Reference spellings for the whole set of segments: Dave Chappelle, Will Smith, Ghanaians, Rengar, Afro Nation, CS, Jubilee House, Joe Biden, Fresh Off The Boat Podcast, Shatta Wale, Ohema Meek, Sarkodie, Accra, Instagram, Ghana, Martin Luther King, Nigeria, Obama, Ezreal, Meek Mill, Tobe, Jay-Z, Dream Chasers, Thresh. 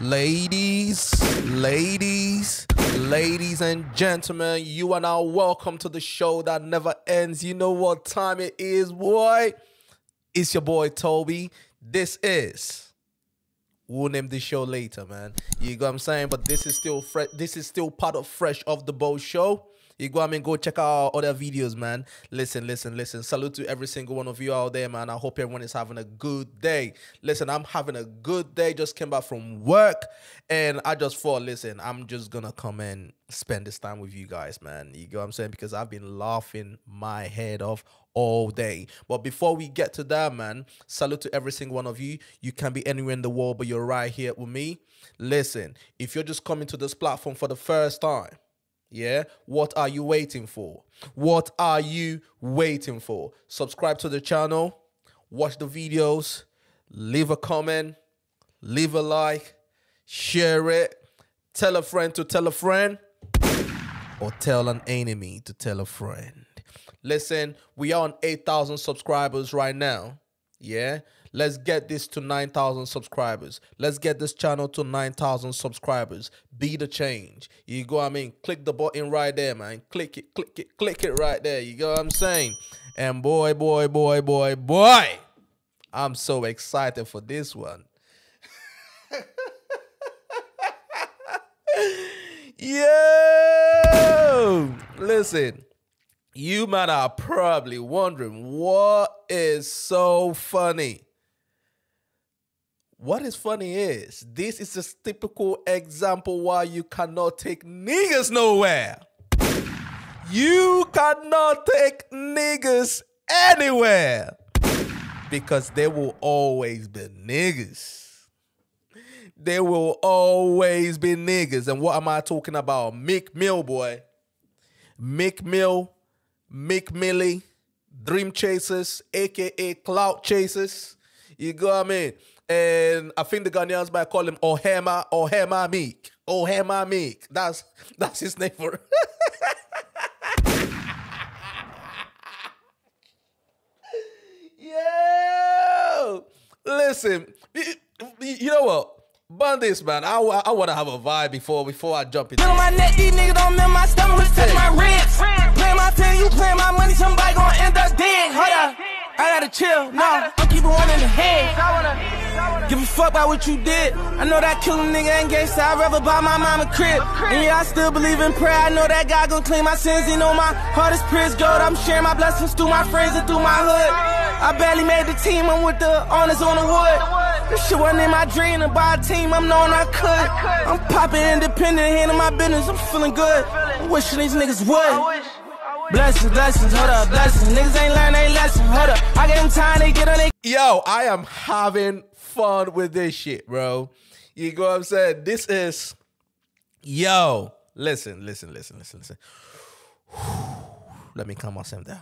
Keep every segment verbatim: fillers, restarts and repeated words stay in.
Ladies, ladies, ladies and gentlemen, you are now welcome to the show that never ends. You know what time it is, boy. It's your boy, Tobe. This is... We'll name this show later, man. You know what I'm saying? But this is still fresh. This is still part of Fresh Off The Boat show. You go, I mean, go check out our other videos, man. Listen, listen, listen. Salute to every single one of you out there, man. I hope everyone is having a good day. Listen, I'm having a good day. Just came back from work, and I just thought, listen, I'm just going to come and spend this time with you guys, man. You go, I'm saying? Because I've been laughing my head off all day. But before we get to that, man, salute to every single one of you. You can be anywhere in the world, but you're right here with me. Listen, if you're just coming to this platform for the first time, yeah, what are you waiting for? What are you waiting for? Subscribe to the channel, watch the videos, leave a comment, leave a like, share it, tell a friend to tell a friend, or tell an enemy to tell a friend. Listen, we are on eight thousand subscribers right now, yeah? Let's get this to nine thousand subscribers. Let's get this channel to nine thousand subscribers. Be the change. You go, I mean, click the button right there, man. Click it, click it, click it right there. You go, I'm saying? And boy, boy, boy, boy, boy, I'm so excited for this one. Yo! Listen. You, man, are probably wondering, what is so funny? What is funny is, this is a typical example why you cannot take niggas nowhere. You cannot take niggas anywhere. Because they will always be niggas. They will always be niggas. And what am I talking about? Meek Mill, boy. Meek Mill. Meek Mill, Dream Chasers, a k a. Clout Chasers. You go, I mean? And I think the Ghanaians might call him Ohema, Ohema Meek. Ohema Meek. That's, that's his name for Yo! Listen, you know what? Burn this, man. I, I, I want to have a vibe before before I jump in. My neck, these niggas don't mend my stomach, touch my ribs. Play my pen, you play my money, somebody gonna end up dead. Hold up, I gotta chill. No, I'm keeping one in the head. Give a fuck about what you did. I know that killing nigga ain't gangsta. I'd rather buy my mama crib. And yeah, I still believe in prayer. I know that God gonna clean my sins. You know my heart is pure as gold. I'm sharing my blessings through my friends and through my hood. I barely made the team. I'm with the owners on the wood. This shit wasn't in my dream to buy a team, I'm knowing I could. I could. I'm popping independent, handling my business, I'm feeling good. I'm wishing these niggas would. I wish, I wish. Blessings, blessings, hold up, blessings. Niggas ain't learn their lesson, hold up. I get them time, they get on they... Yo, I am having fun with this shit, bro. You know what I'm saying? This is... Yo, listen, listen, listen, listen, listen. Let me calm myself down.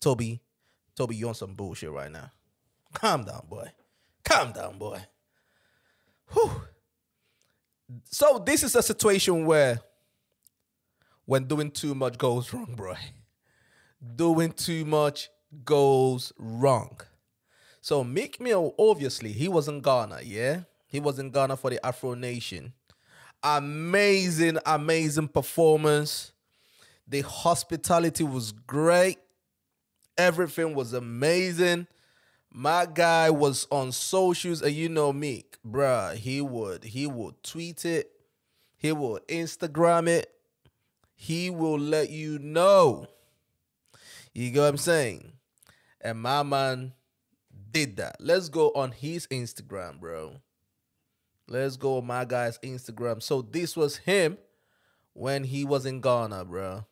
Tobe, Tobe, you on some bullshit right now. Calm down, boy. Calm down, boy. Whew. So this is a situation where when doing too much goes wrong, bro. Doing too much goes wrong. So Meek Mill, obviously, he was in Ghana, yeah? He was in Ghana for the Afro Nation. Amazing, amazing performance. The hospitality was great. Everything was amazing. My guy was on socials, and you know Meek, bruh, he would, he would tweet it, he will Instagram it, he will let you know. You know what I'm saying? And my man did that. Let's go on his Instagram, bro. Let's go on my guy's Instagram. So this was him when he was in Ghana, bro.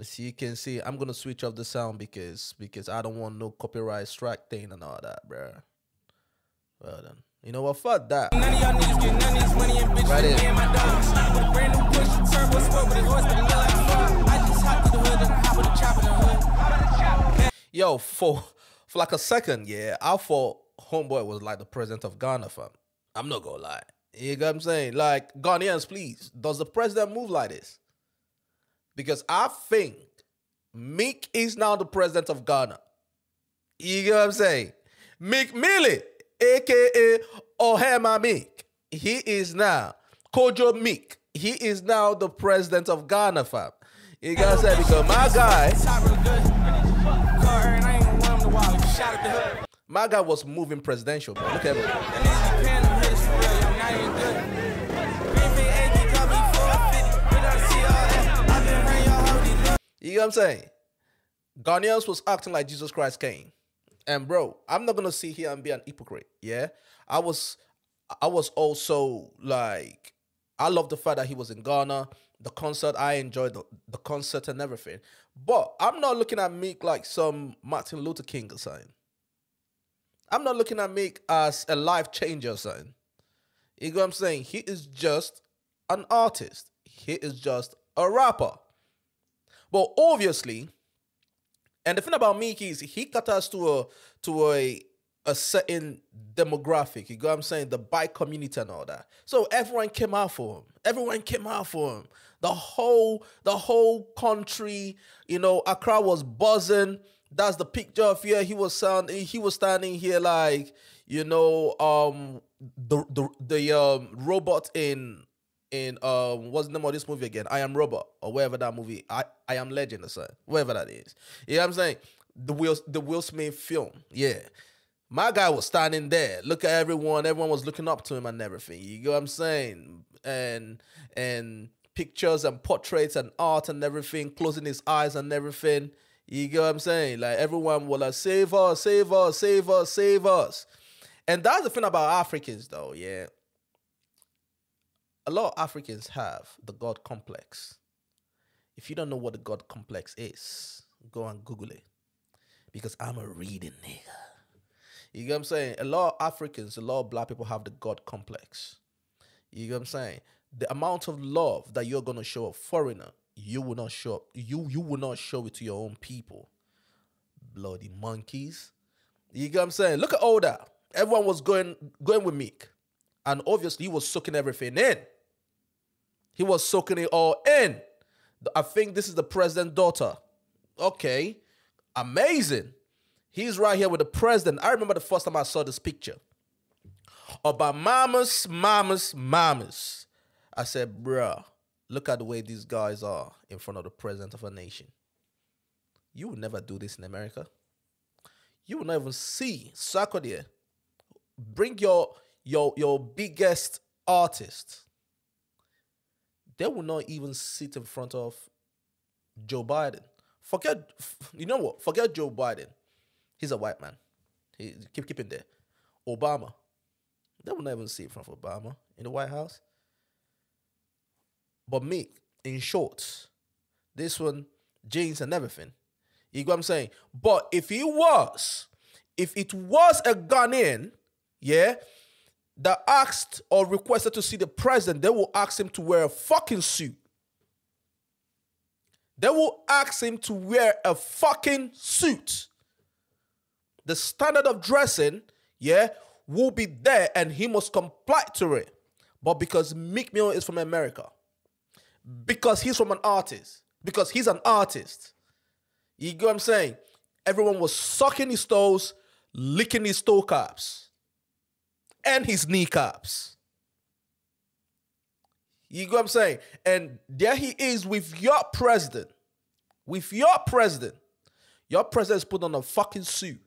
As you can see, I'm gonna switch off the sound because because I don't want no copyright strike thing and all that, bro. Well then, you know what? Fuck that. None of y'all niggas get none of this money and bitches. Right in. I just hopped to the hood and I would have chopped in the hood. Yo, for for like a second, yeah, I thought homeboy was like the president of Ghana, fam. I'm not gonna lie. You know what I'm saying? Like, Ghanaians, please, does the president move like this? Because I think Meek is now the president of Ghana. You know what I'm saying? Meek Mill, a k a. Ohema Meek, he is now, Kojo Meek, he is now the president of Ghana, fam. You guys said, because my guy, my guy was moving presidential, bro. Look at him. You know what I'm saying? Ghanaians was acting like Jesus Christ came. And bro, I'm not gonna sit here and be an hypocrite. Yeah. I was I was also like, I love the fact that he was in Ghana, the concert, I enjoyed the, the concert and everything. But I'm not looking at Meek like some Martin Luther King or something. I'm not looking at Meek as a life changer or something. You know what I'm saying? He is just an artist. He is just a rapper. But obviously, and the thing about Meek is he caters to a to a a certain demographic. You know what I'm saying? The bike community and all that. So everyone came out for him. Everyone came out for him. The whole the whole country, you know, Accra was buzzing. That's the picture of here. He was sound. He was standing here like, you know, um the the the um robot in. In um, what's the name of this movie again? I Am Robot, or wherever that movie. I I Am Legend, or something, wherever that is. You know what I'm saying? The Will the Will Smith film. Yeah, my guy was standing there. Look at everyone. Everyone was looking up to him and everything. You know what I'm saying? And and pictures and portraits and art and everything. Closing his eyes and everything. You know what I'm saying? Like everyone was like, save us, save us, save us, save us. And that's the thing about Africans, though. Yeah. A lot of Africans have the God complex. If you don't know what the God complex is, go and Google it. Because I'm a reading nigga. You get what I'm saying? A lot of Africans, a lot of black people have the God complex. You get what I'm saying? The amount of love that you're gonna show a foreigner, you will not show you you will not show it to your own people. Bloody monkeys. You get what I'm saying? Look at all that. Everyone was going going with Meek. And obviously he was soaking everything in. He was soaking it all in. I think this is the president's daughter. Okay. Amazing. He's right here with the president. I remember the first time I saw this picture. About mamas, mamas, mamas. I said, bruh, look at the way these guys are in front of the president of a nation. You will never do this in America. You will not even see Sarkodie. Bring your, your, your biggest artist. They will not even sit in front of Joe Biden. Forget, you know what? Forget Joe Biden. He's a white man. He, keep, keep it there. Obama. They will not even sit in front of Obama in the White House. But Meek, in shorts, this one, jeans and everything. You know what I'm saying? But if he was, if it was a Ghanaian, yeah, that asked or requested to see the president, they will ask him to wear a fucking suit. They will ask him to wear a fucking suit. The standard of dressing, yeah, will be there and he must comply to it. But because Meek Mill is from America, because he's from an artist, because he's an artist, you get what I'm saying? Everyone was sucking his toes, licking his toe caps. And his kneecaps. You know what I'm saying? And there he is with your president. With your president. Your president's put on a fucking suit.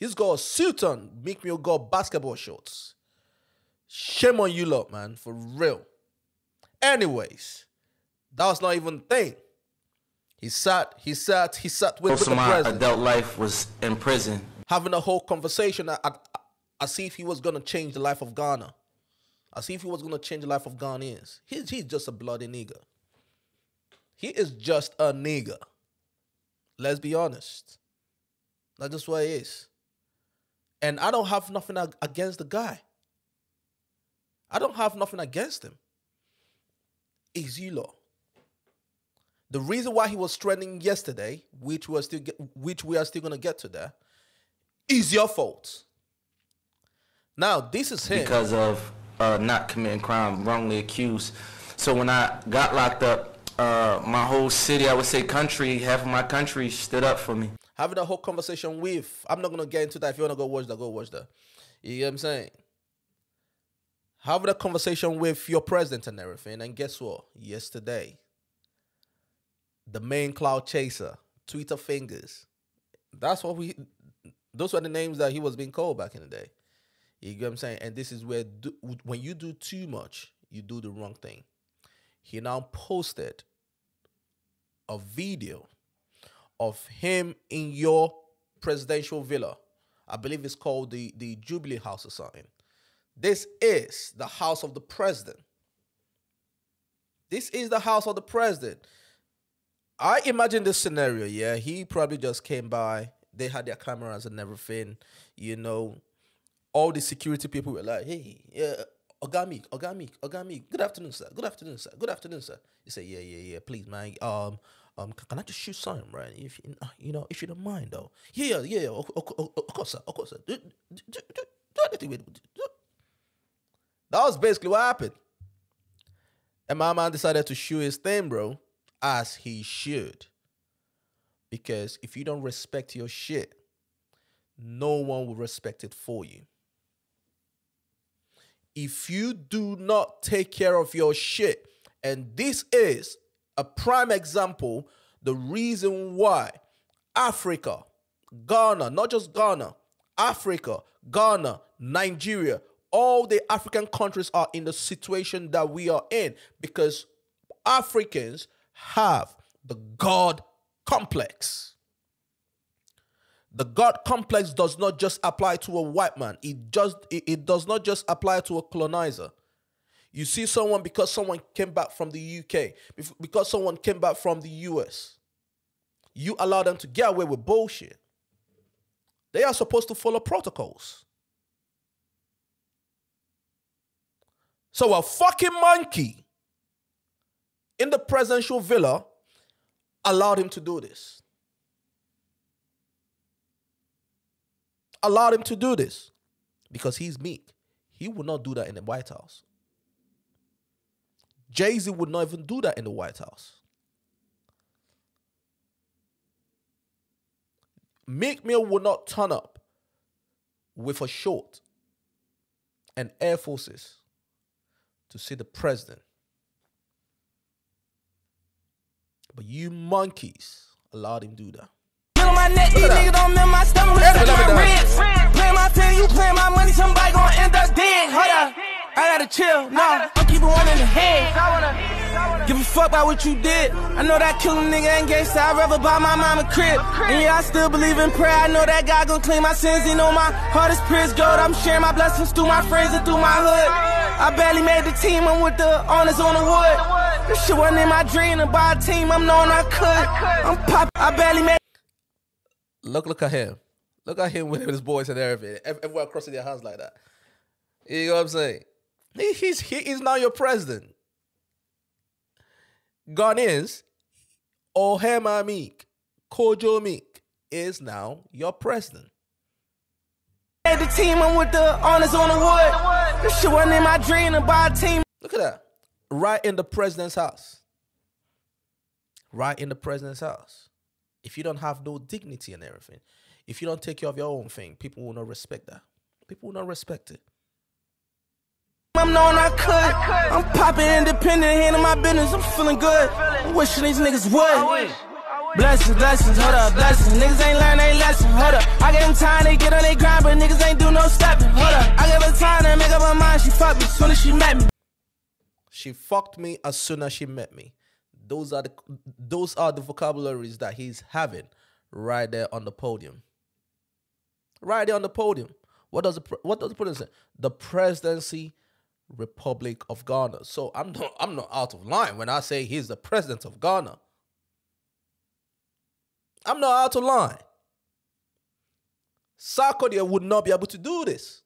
He's got a suit on. Meek Mill got basketball shorts. Shame on you lot, man. For real. Anyways. That was not even a thing. He sat, he sat, he sat with, with the president. Most of my adult life was in prison. Having a whole conversation at, at I see if he was going to change the life of Ghana. I see if he was going to change the life of Ghanaians. He, he's just a bloody nigga. He is just a nigga. Let's be honest. That's just what he is. And I don't have nothing against the guy. I don't have nothing against him. It's you lot. The reason why he was trending yesterday, which we are still, which we are still going to get to there, is your fault. Now, this is him. Because of uh, not committing crime, wrongly accused. So when I got locked up, uh, my whole city, I would say country, half of my country stood up for me. Having a whole conversation with, I'm not going to get into that. If you want to go watch that, go watch that. You get what I'm saying? Have that conversation with your president and everything. And guess what? Yesterday, the main cloud chaser, Twitter fingers. That's what we, those were the names that he was being called back in the day. You get what I'm saying? And this is where, do, when you do too much, you do the wrong thing. He now posted a video of him in your presidential villa. I believe it's called the, the Jubilee House or something. This is the house of the president. This is the house of the president. I imagine this scenario, yeah. He probably just came by. They had their cameras and everything. You know, all the security people were like, hey, yeah, Ogami, Ogami, Ogami. Good afternoon, sir. Good afternoon, sir. Good afternoon, sir. He said, yeah, yeah, yeah. Please, man. Um, um, can I just shoot something, right? If you, you know, if you don't mind, though. Yeah, yeah, yeah. Of course, sir. Of course, sir. Do, do, do, do anything with it. That was basically what happened. And my man decided to shoot his thing, bro, as he should. Because if you don't respect your shit, no one will respect it for you. If you do not take care of your shit, and this is a prime example, the reason why Africa, Ghana, not just Ghana, Africa, Ghana, Nigeria, all the African countries are in the situation that we are in, because Africans have the God complex. The God complex does not just apply to a white man. It just it, it does not just apply to a colonizer. You see someone because someone came back from the U K, because someone came back from the U S. You allow them to get away with bullshit. They are supposed to follow protocols. So a fucking monkey in the presidential villa allowed him to do this. Allowed him to do this because he's meek. He would not do that in the White House. Jay-Z would not even do that in the White House. Meek Mill would not turn up with a short and Air Forces to see the president. But you monkeys allowed him to do that. Look my neck, these niggas don't mend my stomach with my ribs. Play my pen, you play my money, somebody gonna end up dead. Hold up, I gotta chill, no, I'm keeping one in the head. Give a fuck about what you did. I know that killing nigga ain't gangsta, I'd rather buy my mama crib. And yeah, I still believe in prayer, I know that God gon' clean my sins. He know my heart is pure as gold, I'm sharing my blessings through my friends and through my hood. I barely made the team, I'm with the owners on the wood. This shit wasn't in my dream to buy a team, I'm knowing I could. I'm poppin', I barely made... Look, look at him. Look at him with his boys and everything. Everyone crossing their hands like that. You know what I'm saying? He, he's, he is now your president. Ghanaians, Ohema Meek, Kojo Meek is now your president. The team, I'm with the owners on the wood. This shit wasn't in my dream to buy a team. Look at that. Right in the president's house. Right in the president's house. If you don't have no dignity and everything, if you don't take care of your own thing, people will not respect that. People will not respect it. I'm knowing I could. I'm popping independent, handling my business. I'm feeling good. I'm wishing these niggas would. Blessings, blessings, hold up, blessings. Niggas ain't learn they lesson, hold up. I gave them time, they get on they grind, but niggas ain't do no stepping, hold up. I gave her time to make up her mind, she fucked me as soon as she met me. She fucked me as soon as she met me. Those are the, those are the vocabularies that he's having right there on the podium. Right there on the podium. What does the, what does the president say? The presidency Republic of Ghana. So I'm not, I'm not out of line when I say he's the president of Ghana. I'm not out of line. Sarkodie would not be able to do this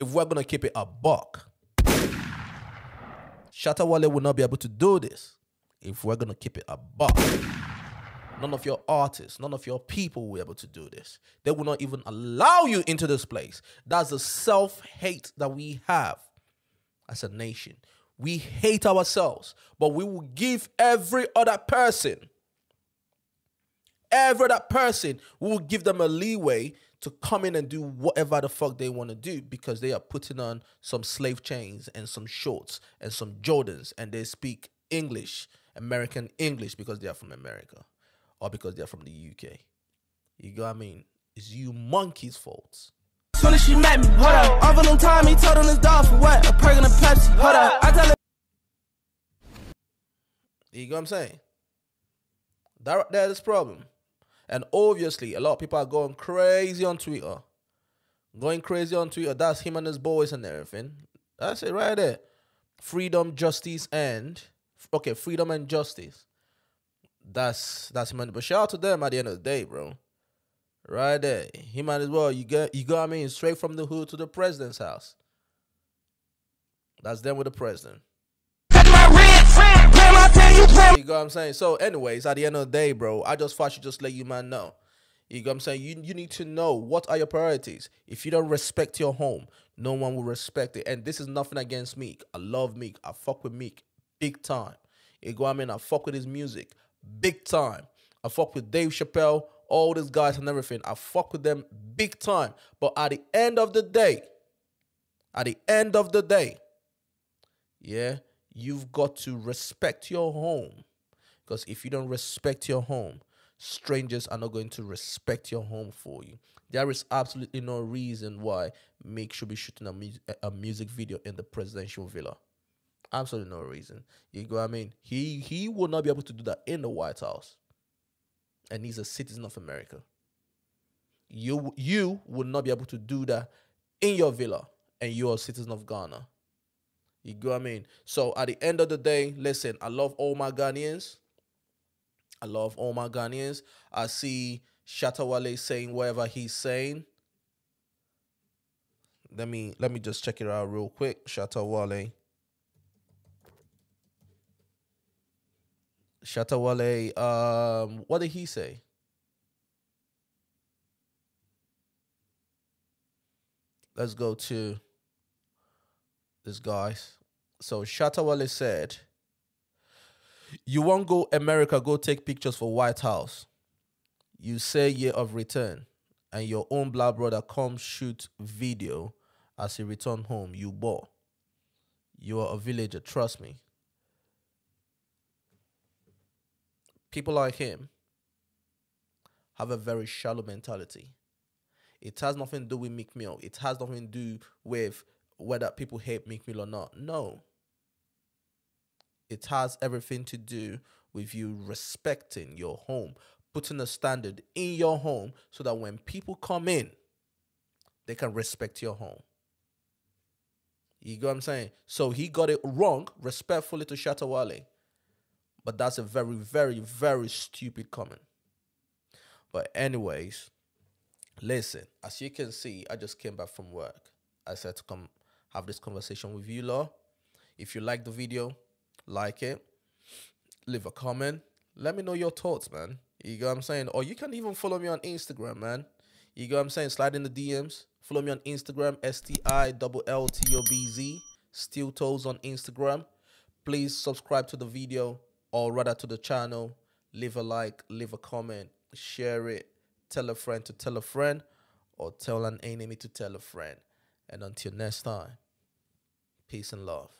if we're going to keep it a buck. Shatta Wale would not be able to do this if we're going to keep it a buck. None of your artists, none of your people will be able to do this. They will not even allow you into this place. That's the self-hate that we have as a nation. We hate ourselves, but we will give every other person Every that person will give them a leeway to come in and do whatever the fuck they want to do, because they are putting on some slave chains and some shorts and some Jordans, and they speak English, American English, because they are from America or because they are from the U K. You know what I mean? It's you monkeys' fault. Soon as she met me, what up? Over them time, he told him his dog for what? A perk and a Pepsi, what up? I tell him. You know what I'm saying? That right there is the problem. And obviously, a lot of people are going crazy on Twitter. Going crazy on Twitter. That's him and his boys and everything. That's it right there. Freedom, justice, and... Okay, freedom and justice. That's that's him. And, but shout out to them at the end of the day, bro. Right there. Him and his boy, you got, you got what I mean? Straight from the hood to the president's house. That's them with the president. You know what I'm saying? So anyways, at the end of the day, bro, I just thought I should just let you man know. You know what I'm saying? You, you need to know what are your priorities. If you don't respect your home, no one will respect it. And this is nothing against Meek. I love Meek. I fuck with Meek big time. You know what I mean? I fuck with his music big time. I fuck with Dave Chappelle, all these guys and everything. I fuck with them big time. But at the end of the day, at the end of the day, yeah, you've got to respect your home. Because if you don't respect your home, strangers are not going to respect your home for you. There is absolutely no reason why Meek should be shooting a, mu a music video in the presidential villa. Absolutely no reason. You know what I mean? He, he will not be able to do that in the White House. And he's a citizen of America. You, you will not be able to do that in your villa. And you're a citizen of Ghana. You know what I mean? So at the end of the day, listen, I love all my Ghanaians. I love all my Ghanaians. I see Shatta Wale saying whatever he's saying. Let me let me just check it out real quick. Shatta Wale. Shatta Wale, um, what did he say? Let's go to this guy's. So Shatta Wale said, "You won't go America, go take pictures for White House. You say year of return, and your own black brother come shoot video as he return home. You bore. You are a villager, trust me." People like him have a very shallow mentality. It has nothing to do with Meek Mill. It has nothing to do with whether people hate Meek Mill or not. No. It has everything to do with you respecting your home, putting a standard in your home so that when people come in, they can respect your home. You know what I'm saying? So he got it wrong, respectfully to Shatta Wale. But that's a very, very, very stupid comment. But anyways, listen, as you can see, I just came back from work. I said to come have this conversation with you, Law. If you like the video, like it. Leave a comment. Let me know your thoughts, man. You know what I'm saying? Or you can even follow me on Instagram, man. You know what I'm saying? Slide in the D Ms. Follow me on Instagram, S T I L L T O B Z. Steel Toes on Instagram. Please subscribe to the video, or rather to the channel. Leave a like, leave a comment, share it. Tell a friend to tell a friend, or tell an enemy to tell a friend. And until next time, peace and love.